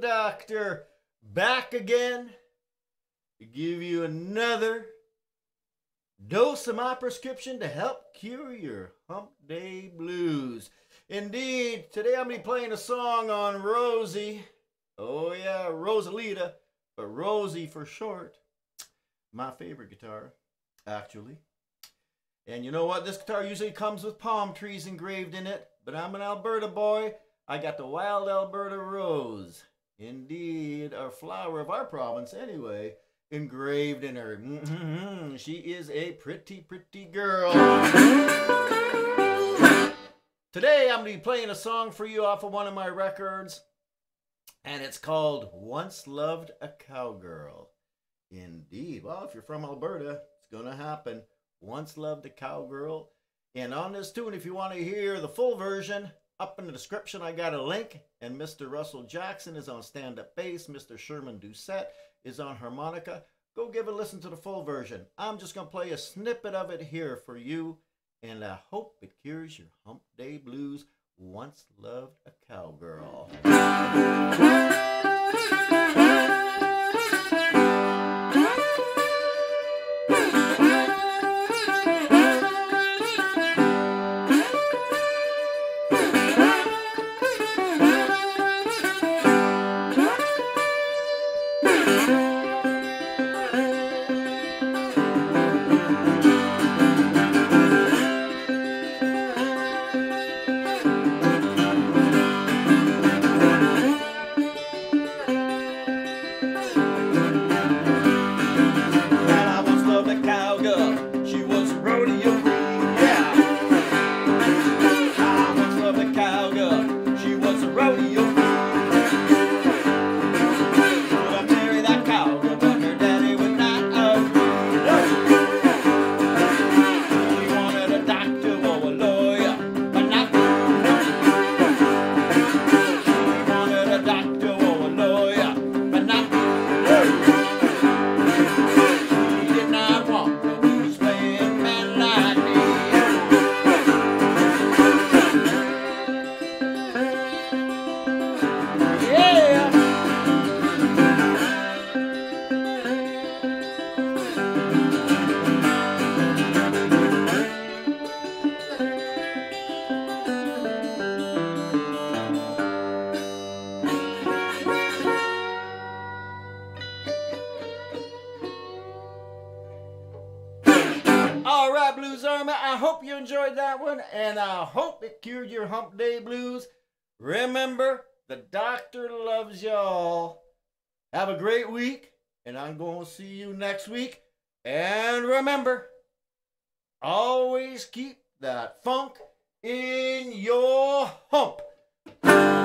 Doctor back again to give you another dose of my prescription to help cure your hump day blues. Indeed, today I'm going to be playing a song on Rosie. Oh yeah, Rosalita, but Rosie for short. My favorite guitar, actually. And you know what? This guitar usually comes with palm trees engraved in it, but I'm an Alberta boy. I got the wild Alberta rose. Indeed, a flower of our province anyway, engraved in her. She is a pretty, pretty girl. Today I'm going to be playing a song for you off of one of my records, and it's called Once Loved a Cowgirl. Indeed. Well, if you're from Alberta, it's going to happen. Once Loved a Cowgirl. And on this tune, if you want to hear the full version, up in the description, I got a link, and Mr. Russell Jackson is on stand-up bass. Mr. Sherman Doucette is on harmonica. Go give a listen to the full version. I'm just going to play a snippet of it here for you, and I hope it cures your hump day blues. Once Loved a Cowgirl. Blues Army, I hope you enjoyed that one, and I hope it cured your hump day blues. Remember, the doctor loves y'all. Have a great week, and I'm going to see you next week. And remember, always keep that funk in your hump.